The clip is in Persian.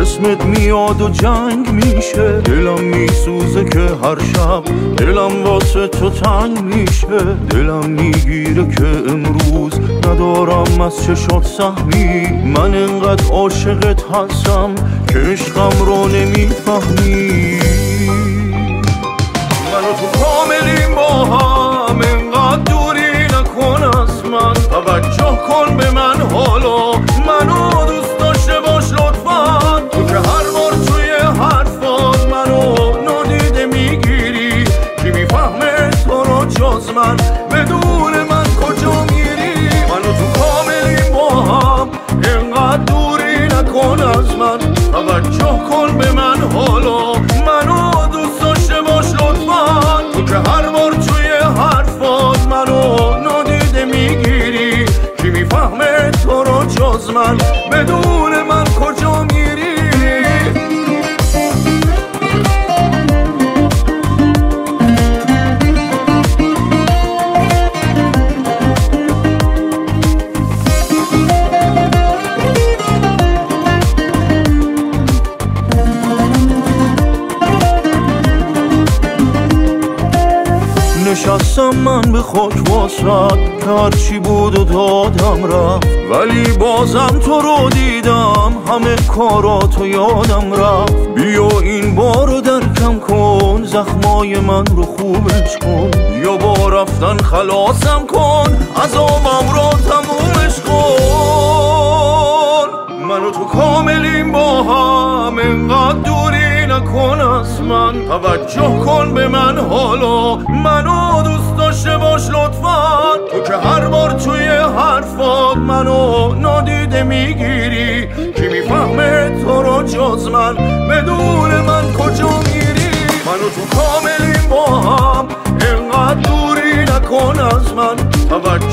اسمت میاد و جنگ میشه، دلم میسوزه که هر شب دلم واسه تو تنگ میشه، دلم میگیره که امروز ندارم از چشات سهمی، من انقدر عاشقت هستم که عشقم رو نمیفهمی، من و تو کاملیم با هم، انقدر دوری نکن از من، توجه کن به من حالا، منو دوست داشته باش لطفا، که هر بار توی حرفات منو نادیده میگیری، کی میفهمه تو رو جز من، بدون من کجا میری، منو تو کاملیم با هم، اینقدر دوری نکن از من، توجه کن به من حالا، منو دوست داشته باش لطفا، تو که هر بار توی حرفات منو نادیده میگیری، کی میفهمه تو رو جز من، بدون من کجا میری. نشستم من به خاک واسرد که هرچی بود و دادم رفت، ولی بازم تو رو دیدم، همه کاراتو یادم رفت، بیا این بارو درکم کن، زخمای من رو خوبش کن، یا با رفتن خلاصم کن، عذابم رو تمومش کن، من و تو کاملیم با هم، انقدر دوری نکن از من، توجه کن به من حالا، منو دوست داشته باش لطفا، تو که هر بار توی حرفات منو نادیده میگیری، کی میفهمه تو رو جز من، بدون من کجا میری، منو تو کاملیم با هم، اینقدر دوری نکن از من، توجه